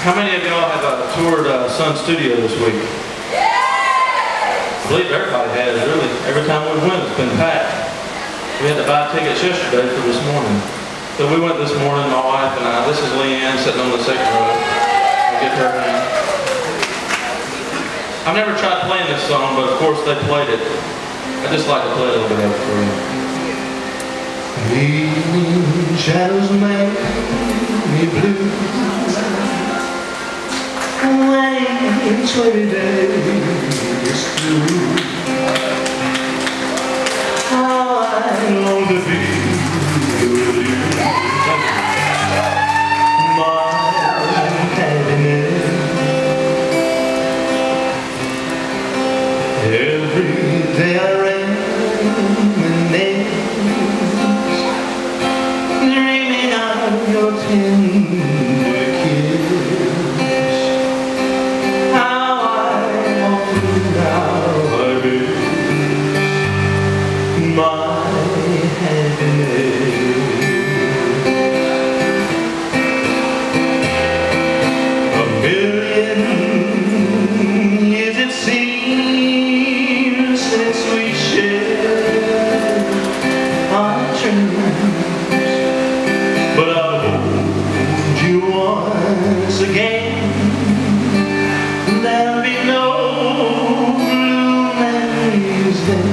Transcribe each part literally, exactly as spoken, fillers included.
How many of y'all have uh, toured uh, Sun Studio this week? I believe everybody has, really. Every time we went, it's been packed. We had to buy tickets yesterday for this morning. So we went this morning, my wife and I. This is Leanne sitting on the second row. I'll get her name. I've never tried playing this song, but of course they played it. I just like to play a little bit of it for you. Evening shadows make me blue. Wait twenty days through. How I long to be. There reminisce, dreaming of your tender kiss. How I hope now I be my happiness. A million years it seems since we shared our dreams, but I'll hold you once again. There'll be no blue memories then.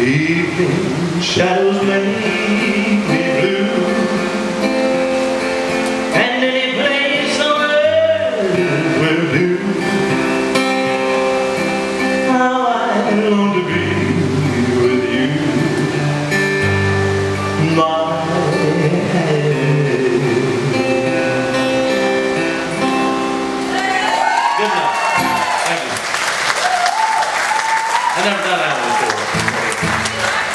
Evening shadows make me blue, and any place on earth will do. I long to be with you, my happiness. Good night. Thank you. I never done that before.